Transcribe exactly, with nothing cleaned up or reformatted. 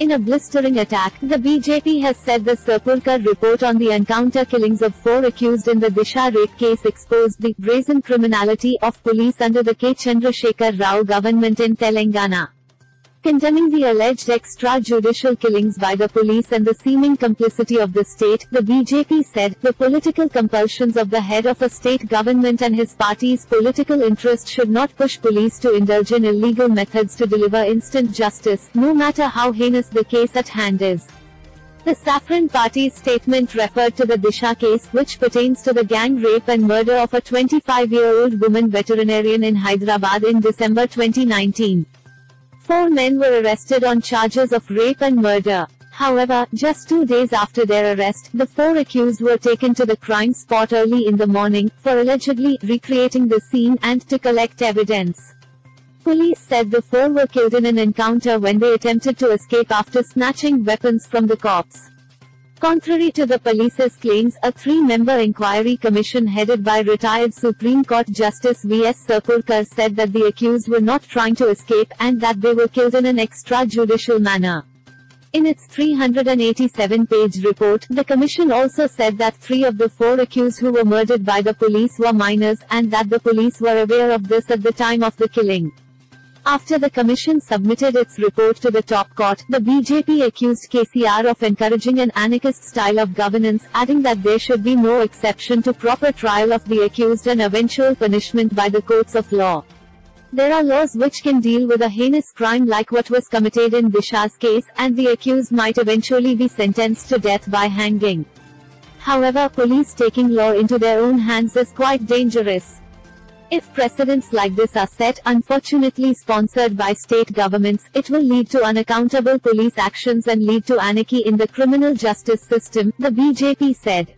In a blistering attack, the B J P has said the Sirpurkar report on the encounter killings of four accused in the Disha rape case exposed the brazen criminality of police under the K Chandrasekhar Rao government in Telangana. Condemning the alleged extrajudicial killings by the police and the seeming complicity of the state, the B J P said, the political compulsions of the head of a state government and his party's political interest should not push police to indulge in illegal methods to deliver instant justice, no matter how heinous the case at hand is. The Saffron Party's statement referred to the Disha case, which pertains to the gang rape and murder of a twenty-five-year-old woman veterinarian in Hyderabad in December twenty nineteen. Four men were arrested on charges of rape and murder. However, just two days after their arrest, the four accused were taken to the crime spot early in the morning, for allegedly recreating the scene and to collect evidence. Police said the four were killed in an encounter when they attempted to escape after snatching weapons from the cops. Contrary to the police's claims, a three-member inquiry commission headed by retired Supreme Court Justice V S Sirpurkar said that the accused were not trying to escape and that they were killed in an extrajudicial manner. In its three hundred eighty-seven page report, the commission also said that three of the four accused who were murdered by the police were minors and that the police were aware of this at the time of the killing. After the commission submitted its report to the top court, the B J P accused K C R of encouraging an anarchist style of governance, adding that there should be no exception to proper trial of the accused and eventual punishment by the courts of law. There are laws which can deal with a heinous crime like what was committed in Disha's case, and the accused might eventually be sentenced to death by hanging. However, police taking law into their own hands is quite dangerous. If precedents like this are set, unfortunately sponsored by state governments, it will lead to unaccountable police actions and lead to anarchy in the criminal justice system, the B J P said.